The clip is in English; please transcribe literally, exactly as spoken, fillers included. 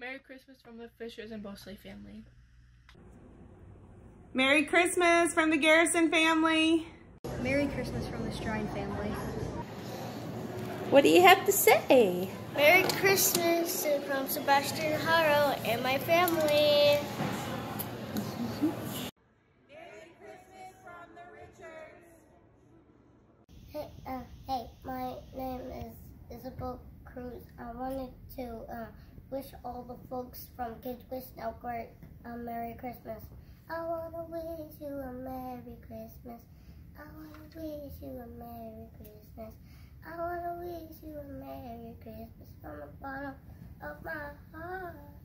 Merry Christmas from the Fishers and Bosley family. Merry Christmas from the Garrison family. Merry Christmas from the Strine family. What do you have to say? Merry Christmas from Sebastian Haro and my family. Merry Christmas from the Richards. Hey, uh, hey, my name is Isabel Cruz. I wanted to uh, wish all the folks from Kids Wish Network a Merry Christmas. I want to wish you a Merry Christmas. I want to wish you a Merry Christmas. I want to wish you a Merry Christmas from the bottom of my heart.